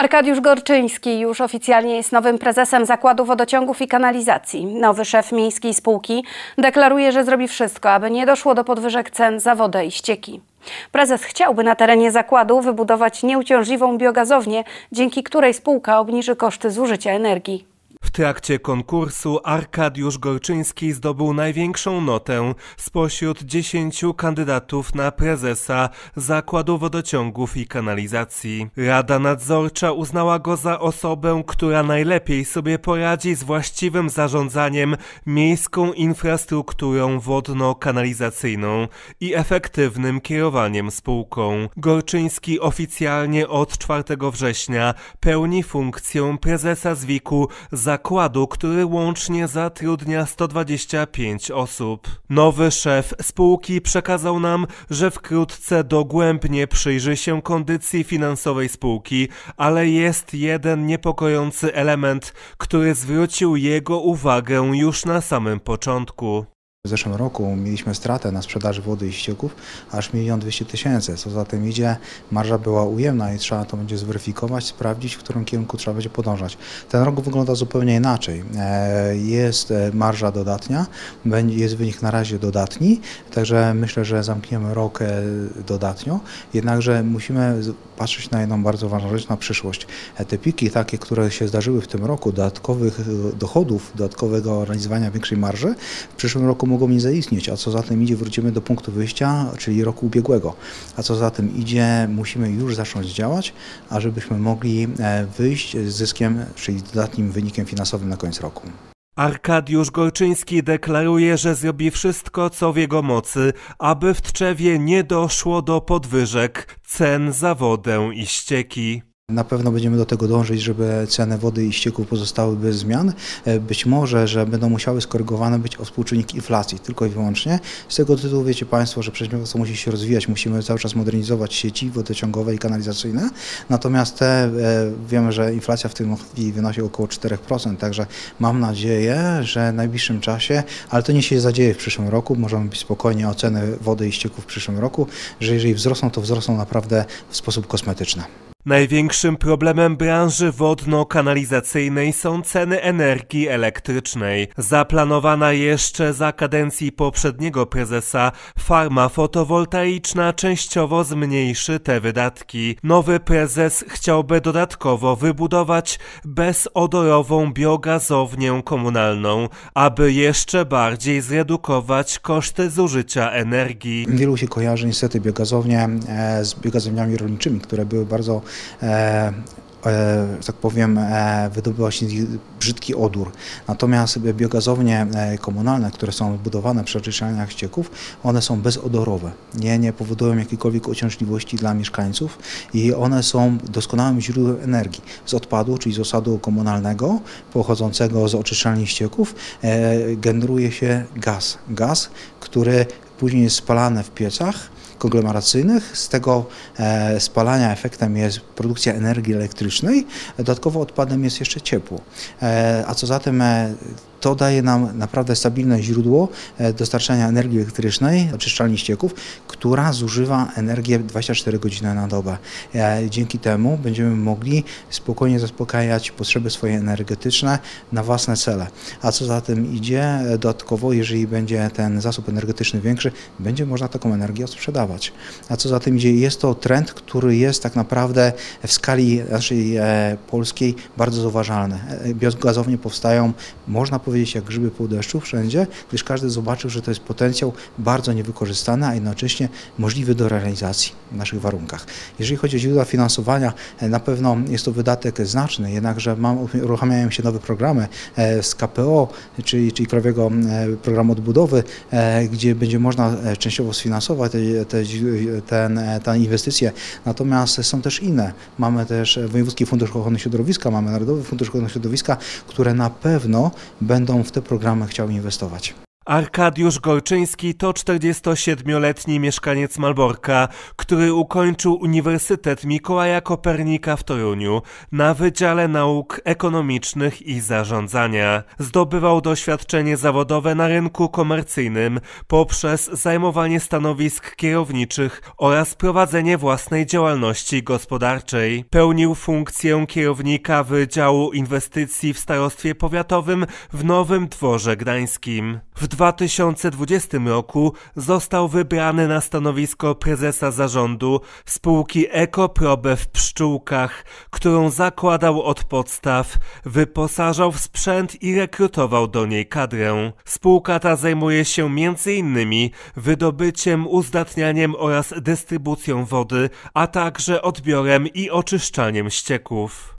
Arkadiusz Gorczyński już oficjalnie jest nowym prezesem Zakładu Wodociągów i Kanalizacji. Nowy szef miejskiej spółki deklaruje, że zrobi wszystko, aby nie doszło do podwyżek cen za wodę i ścieki. Prezes chciałby na terenie zakładu wybudować nieuciążliwą biogazownię, dzięki której spółka obniży koszty zużycia energii. W trakcie konkursu Arkadiusz Gorczyński zdobył największą notę spośród 10 kandydatów na prezesa Zakładu Wodociągów i Kanalizacji. Rada Nadzorcza uznała go za osobę, która najlepiej sobie poradzi z właściwym zarządzaniem miejską infrastrukturą wodno-kanalizacyjną i efektywnym kierowaniem spółką. Gorczyński oficjalnie od 4 września pełni funkcję prezesa ZWIK-u Zakładu, który łącznie zatrudnia 125 osób. Nowy szef spółki przekazał nam, że wkrótce dogłębnie przyjrzy się kondycji finansowej spółki, ale jest jeden niepokojący element, który zwrócił jego uwagę już na samym początku. W zeszłym roku mieliśmy stratę na sprzedaży wody i ścieków aż 1 200 000, co za tym idzie, marża była ujemna i trzeba to będzie zweryfikować, sprawdzić, w którym kierunku trzeba będzie podążać. Ten rok wygląda zupełnie inaczej. Jest marża dodatnia, jest wynik na razie dodatni, także myślę, że zamkniemy rok dodatnio, jednakże musimy patrzeć na jedną bardzo ważną rzecz, na przyszłość. Te piki takie, które się zdarzyły w tym roku, dodatkowych dochodów, dodatkowego realizowania większej marży, w przyszłym roku mogą nie zaistnieć, a co za tym idzie, wrócimy do punktu wyjścia, czyli roku ubiegłego. A co za tym idzie, musimy już zacząć działać, ażebyśmy mogli wyjść z zyskiem, czyli dodatnim wynikiem finansowym na koniec roku. Arkadiusz Gorczyński deklaruje, że zrobi wszystko, co w jego mocy, aby w Tczewie nie doszło do podwyżek cen za wodę i ścieki. Na pewno będziemy do tego dążyć, żeby ceny wody i ścieków pozostały bez zmian. Być może, że będą musiały skorygowane być o współczynnik inflacji, tylko i wyłącznie. Z tego tytułu wiecie Państwo, że przedsiębiorstwo musi się rozwijać, musimy cały czas modernizować sieci wodociągowe i kanalizacyjne. Natomiast wiemy, że inflacja w tym chwili wynosi około 4%, także mam nadzieję, że w najbliższym czasie, ale to nie się zadzieje w przyszłym roku, możemy być spokojni o ceny wody i ścieków w przyszłym roku, że jeżeli wzrosną, to wzrosną naprawdę w sposób kosmetyczny. Największym problemem branży wodno-kanalizacyjnej są ceny energii elektrycznej. Zaplanowana jeszcze za kadencji poprzedniego prezesa farma fotowoltaiczna częściowo zmniejszy te wydatki. Nowy prezes chciałby dodatkowo wybudować bezodorową biogazownię komunalną, aby jeszcze bardziej zredukować koszty zużycia energii. Wielu się kojarzy niestety biogazownie z biogazowniami rolniczymi, które były bardzo tak powiem, wydobyła się brzydki odór. Natomiast biogazownie komunalne, które są budowane przy oczyszczalniach ścieków, one są bezodorowe. Nie powodują jakiejkolwiek uciążliwości dla mieszkańców i one są doskonałym źródłem energii z odpadu, czyli z osadu komunalnego pochodzącego z oczyszczalni ścieków. Generuje się gaz, który później jest spalany w piecach konglomeracyjnych. Z tego spalania efektem jest produkcja energii elektrycznej, dodatkowo odpadem jest jeszcze ciepło. A co zatem to daje nam naprawdę stabilne źródło dostarczania energii elektrycznej, oczyszczalni ścieków, która zużywa energię 24 godziny na dobę. Dzięki temu będziemy mogli spokojnie zaspokajać potrzeby swoje energetyczne na własne cele. A co za tym idzie, dodatkowo, jeżeli będzie ten zasób energetyczny większy, będzie można taką energię sprzedawać. A co za tym idzie, jest to trend, który jest tak naprawdę w skali naszej polskiej bardzo zauważalny. Biogazownie powstają, można powiedzieć, jak grzyby po deszczu wszędzie, gdyż każdy zobaczył, że to jest potencjał bardzo niewykorzystany, a jednocześnie możliwy do realizacji w naszych warunkach. Jeżeli chodzi o źródła finansowania, na pewno jest to wydatek znaczny, jednakże uruchamiają się nowe programy z KPO, czyli Krajowego Programu Odbudowy, gdzie będzie można częściowo sfinansować te inwestycje. Natomiast są też inne. Mamy też Wojewódzki Fundusz Ochrony Środowiska, mamy Narodowy Fundusz Ochrony Środowiska, które na pewno będą w te programy chciały inwestować. Arkadiusz Gorczyński to 47-letni mieszkaniec Malborka, który ukończył Uniwersytet Mikołaja Kopernika w Toruniu na Wydziale Nauk Ekonomicznych i Zarządzania. Zdobywał doświadczenie zawodowe na rynku komercyjnym poprzez zajmowanie stanowisk kierowniczych oraz prowadzenie własnej działalności gospodarczej. Pełnił funkcję kierownika Wydziału Inwestycji w Starostwie Powiatowym w Nowym Dworze Gdańskim. W 2020 roku został wybrany na stanowisko prezesa zarządu spółki EkoProbe w Pszczółkach, którą zakładał od podstaw, wyposażał w sprzęt i rekrutował do niej kadrę. Spółka ta zajmuje się m.in. wydobyciem, uzdatnianiem oraz dystrybucją wody, a także odbiorem i oczyszczaniem ścieków.